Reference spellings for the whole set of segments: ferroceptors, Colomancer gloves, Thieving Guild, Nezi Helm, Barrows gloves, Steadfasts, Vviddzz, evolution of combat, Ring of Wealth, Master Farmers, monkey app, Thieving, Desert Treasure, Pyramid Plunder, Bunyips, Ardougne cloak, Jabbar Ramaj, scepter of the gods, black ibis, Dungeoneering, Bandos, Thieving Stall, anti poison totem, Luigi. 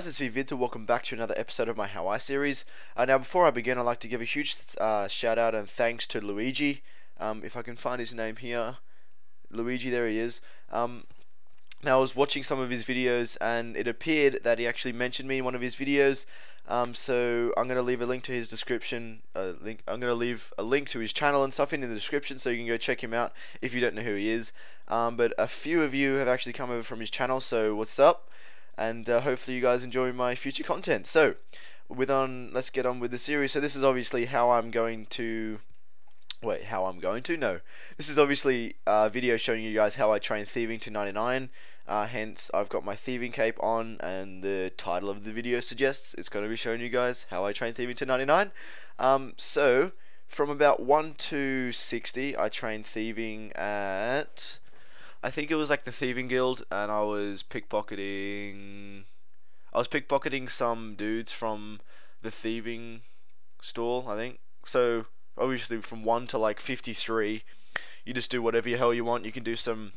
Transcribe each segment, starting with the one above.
guys, it's Vviddzz, and welcome back to another episode of my How I series. Now, before I begin, I'd like to give a huge shout out and thanks to Luigi. If I can find his name here, Luigi, there he is. Now, I was watching some of his videos, and it appeared that he actually mentioned me in one of his videos. So I'm gonna leave a link to his description. I'm gonna leave a link to his channel and stuff in the description, so you can go check him out if you don't know who he is. But a few of you have actually come over from his channel, so what's up? And hopefully you guys enjoy my future content. So, let's get on with the series. So this is obviously this is obviously a video showing you guys how I train Thieving to 99. Hence, I've got my Thieving cape on, and the title of the video suggests it's going to be showing you guys how I train Thieving to 99. So, from about 1 to 60, I trained Thieving at, I think it was like the Thieving Guild, and I was pickpocketing some dudes from the Thieving Stall, I think. So, obviously from 1 to like 53, you just do whatever the hell you want. You can do some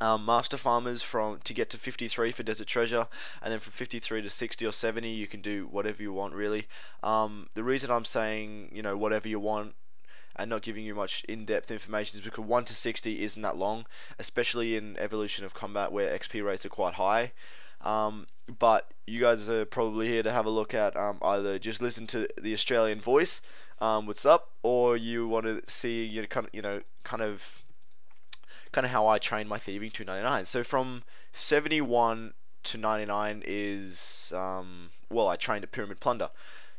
Master Farmers to get to 53 for Desert Treasure, and then from 53 to 60 or 70 you can do whatever you want, really. The reason I'm saying, you know, whatever you want and not giving you much in-depth information is because 1 to 60 isn't that long, especially in Evolution of Combat where XP rates are quite high. But you guys are probably here to have a look at either just listen to the Australian voice, what's up, or you want to see, you know, kind of how I train my Thieving to 99. So from 71 to 99 is well, I trained at Pyramid Plunder.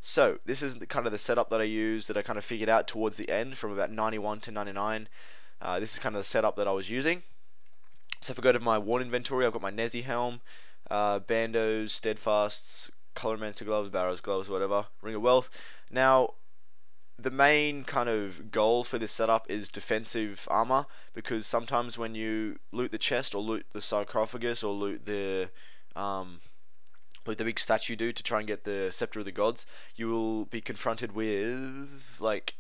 So this is kind of the setup that I use, that I kind of figured out towards the end from about 91 to 99. This is kind of the setup that I was using. So if I go to my ward inventory, I've got my Nezi Helm, Bandos, Steadfasts, Colomancer gloves, Barrows gloves, whatever, Ring of Wealth. Now, the main kind of goal for this setup is defensive armor, because sometimes when you loot the chest or loot the sarcophagus or loot the big statue dude to try and get the scepter of the gods, you will be confronted with like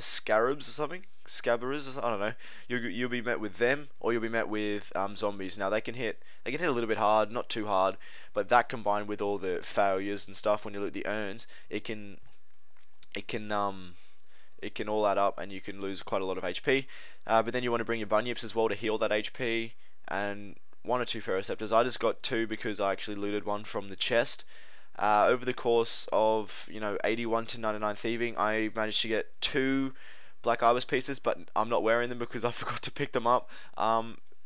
scarabs or something, scabbers, I don't know. You'll be met with them, or you'll be met with zombies. Now they can hit a little bit hard, not too hard, but that combined with all the failures and stuff when you loot the urns, it can all add up, and you can lose quite a lot of HP. But then you want to bring your Bunyips as well to heal that HP, and 1 or 2 ferroceptors. I just got 2 because I actually looted one from the chest. Over the course of, you know, 81 to 99 Thieving, I managed to get 2 black ibis pieces, but I'm not wearing them because I forgot to pick them up.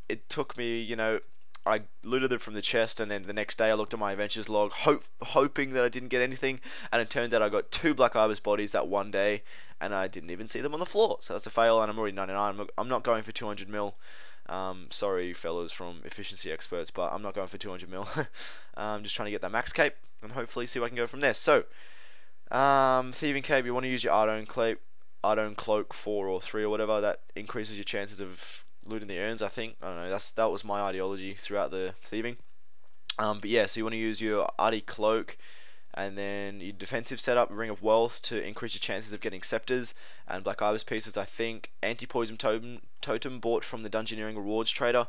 It took me, you know, I looted them from the chest, and then the next day I looked at my adventures log, hoping that I didn't get anything, and it turned out I got 2 black ibis bodies that one day, and I didn't even see them on the floor. So that's a fail, and I'm already 99. I'm not going for 200 mil. Sorry, fellas from Efficiency Experts, but I'm not going for 200 mil. I'm just trying to get that max cape, and hopefully see where I can go from there. So, Thieving cape, you want to use your Ardougne cloak 4 or 3 or whatever. That increases your chances of looting the urns, I think. I don't know, that was my ideology throughout the Thieving. But yeah, so you want to use your Ardougne cloak, and then your defensive setup, Ring of Wealth, to increase your chances of getting scepters and black ibis pieces, I think. Anti poison totem bought from the Dungeoneering rewards trader.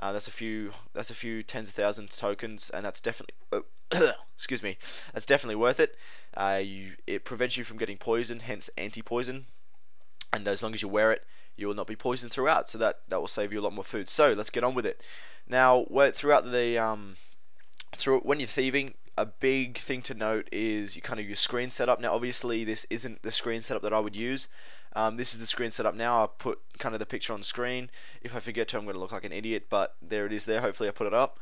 That's a few tens of thousands tokens, and that's definitely excuse me, that's definitely worth it. It prevents you from getting poisoned, hence anti poison, and as long as you wear it, you will not be poisoned throughout. So that will save you a lot more food. So let's get on with it. Now, throughout the when you're thieving, a big thing to note is your screen setup. Now, obviously, this isn't the screen setup that I would use. This is the screen setup now. I put kind of the picture on screen. If I forget to, I'm going to look like an idiot, but there it is there. Hopefully, I put it up.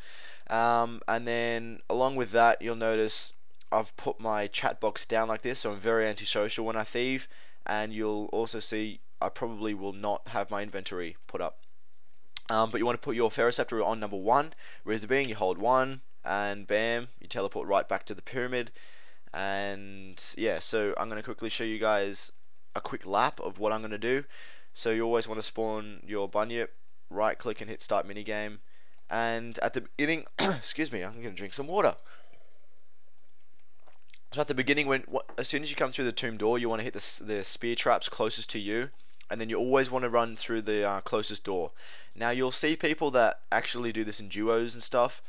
And then along with that, you'll notice I've put my chat box down like this, so I'm very antisocial when I thieve. And you'll also see I probably will not have my inventory put up. But you want to put your ferroceptor on number 1. Reason being, you hold 1. And bam, you teleport right back to the pyramid. And yeah, so I'm going to quickly show you guys a quick lap of what I'm going to do. So you always want to spawn your bunyip, right click and hit start minigame, and at the beginning excuse me, I'm going to drink some water. So at the beginning, as soon as you come through the tomb door, you want to hit the spear traps closest to you, and then you always want to run through the closest door. Now, you'll see people that actually do this in duos and stuff.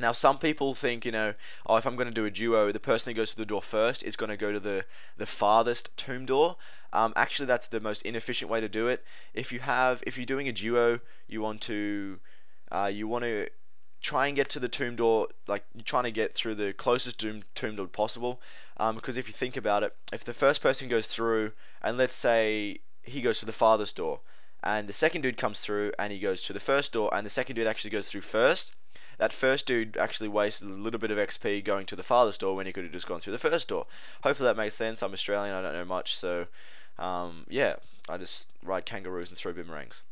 Now, some people think, you know, oh, if I'm going to do a duo, the person that goes to the door first is going to go to the farthest tomb door. Actually, that's the most inefficient way to do it. If you're doing a duo, you want to try and get to the tomb door, like you're trying to get through the closest tomb door possible. Because if you think about it, if the first person goes through, and let's say he goes to the farthest door, and the second dude comes through, and he goes to the first door, and the second dude actually goes through first. That first dude actually wasted a little bit of XP going to the farthest door when he could have just gone through the first door. Hopefully that makes sense. I'm Australian, I don't know much, so yeah, I just ride kangaroos and throw boomerangs.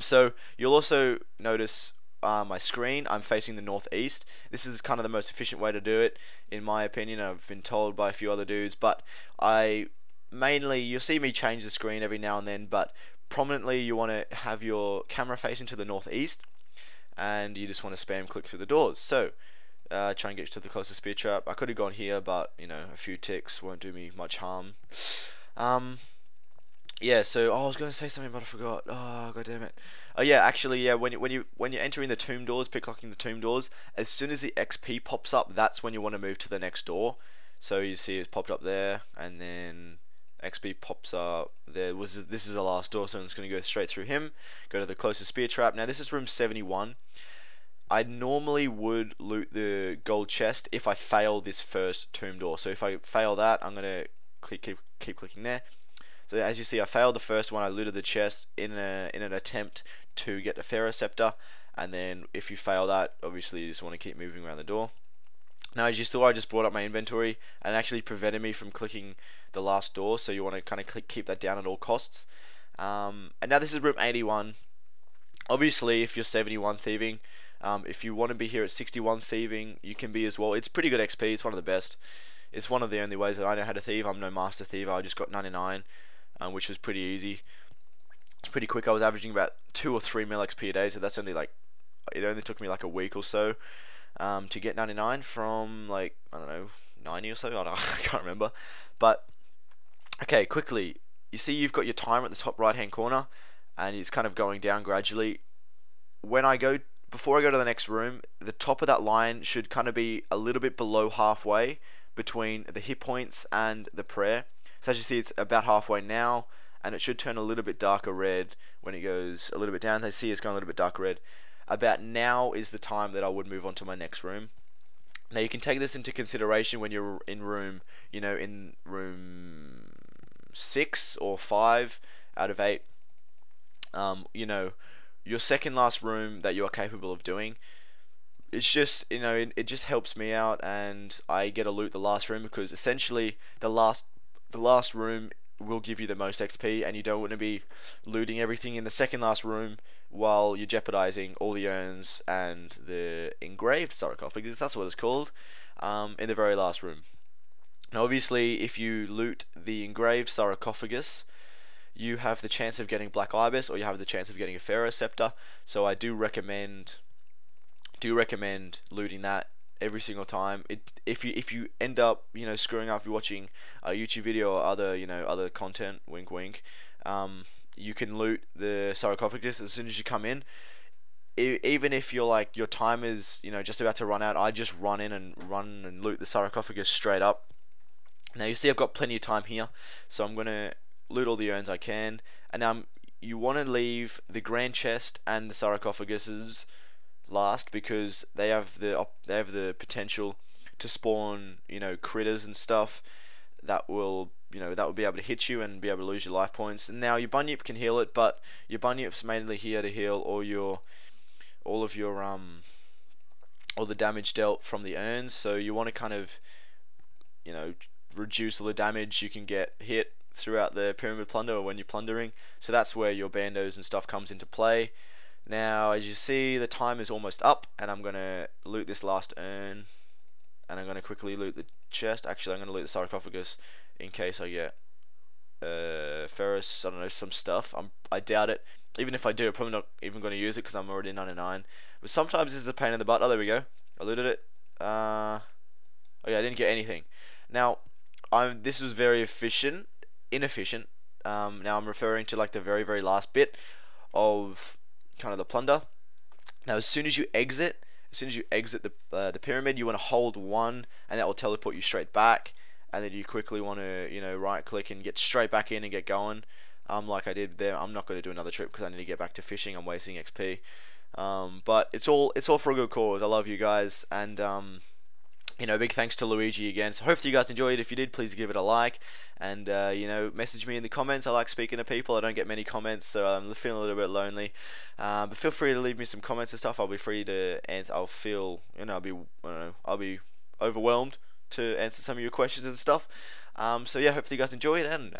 So you'll also notice my screen, I'm facing the northeast. This is kind of the most efficient way to do it, in my opinion. I've been told by a few other dudes, but you'll see me change the screen every now and then, but prominently you want to have your camera facing to the northeast, and you just want to spam click through the doors. So try and get to the closest spear trap. I could have gone here, but you know, a few ticks won't do me much harm. Yeah, so I was going to say something but I forgot. Oh, god damn it. Oh yeah, actually, yeah, when you're entering the tomb doors, picklocking the tomb doors, as soon as the XP pops up, that's when you want to move to the next door. So you see it's popped up there, and then XP pops up there. This is the last door, so I'm just going to go straight through him, go to the closest spear trap. Now this is room 71. I normally would loot the gold chest if I fail this first tomb door. So if I fail that, I'm going to keep clicking there. So as you see, I failed the first one. I looted the chest in an attempt to get a ferroceptor, and then if you fail that, obviously you just want to keep moving around the door. Now, as you saw, I just brought up my inventory, and actually prevented me from clicking the last door, so you want to kind of keep that down at all costs. And now this is room 81. Obviously, if you're 71 thieving, if you want to be here at 61 thieving, you can be as well. It's pretty good XP. It's one of the best. It's one of the only ways that I know how to thieve. I'm no master thiever. I just got 99, which was pretty easy. It's pretty quick. I was averaging about 2 or 3 mil XP a day, so that's only like, it only took me like a week or so. To get 99 from, like, I don't know, 90 or so, I can't remember. But okay, quickly, you see you've got your timer at the top right hand corner, and it's kind of going down gradually. Before I go to the next room, the top of that line should kind of be a little bit below halfway between the hit points and the prayer. So as you see, it's about halfway now, and it should turn a little bit darker red when it goes a little bit down. As you see, it's going a little bit darker red. About now is the time that I would move on to my next room. Now you can take this into consideration when you're in room 6 or 5 out of 8. You know, your second last room that you are capable of doing. It's just, you know, it just helps me out, and I get to loot the last room, because essentially the last room will give you the most XP, and you don't want to be looting everything in the second last room while you're jeopardizing all the urns and the engraved sarcophagus, that's what it's called, in the very last room. Now obviously, if you loot the engraved sarcophagus, you have the chance of getting black ibis, or you have the chance of getting a ferroceptor, so I do recommend looting that every single time. If you end up, you know, screwing up, you're watching a YouTube video or other content, wink wink, you can loot the sarcophagus as soon as you come in. Even if you're like, your time is, you know, just about to run out, I just run and loot the sarcophagus straight up. Now you see I've got plenty of time here, so I'm gonna loot all the urns I can, and you want to leave the grand chest and the sarcophaguses last, because they have the potential to spawn, you know, critters and stuff that will, you know, that will be able to hit you and be able to lose your life points. And now your bunyip can heal it, but your bunyip's mainly here to heal all the damage dealt from the urns. So you want to kind of, you know, reduce all the damage you can get hit throughout the pyramid plunder or when you're plundering. So that's where your bandos and stuff comes into play. Now, as you see, the time is almost up, and I'm gonna loot this last urn, and I'm gonna quickly loot the chest. Actually, I'm gonna loot the sarcophagus in case I get ferrous, I don't know, some stuff. I doubt it. Even if I do, I'm probably not even gonna use it because I'm already 99. But sometimes this is a pain in the butt. Oh, there we go. I looted it. Okay, I didn't get anything. Now, this was very inefficient. Now I'm referring to like the very, very last bit of kind of the plunder. Now as soon as you exit, as soon as you exit the pyramid, you want to hold one, and that will teleport you straight back. And then you quickly want to, you know, right click and get straight back in and get going. Like I did there, I'm not going to do another trip because I need to get back to fishing. I'm wasting XP. But it's all for a good cause. I love you guys, and you know, big thanks to Luigi again. So hopefully you guys enjoyed. If you did, please give it a like, and you know, message me in the comments. I like speaking to people. I don't get many comments, so I'm feeling a little bit lonely. But feel free to leave me some comments and stuff. I'll be free to, and I'll feel, you know, I'll be overwhelmed to answer some of your questions and stuff. So yeah, hopefully you guys enjoyed, and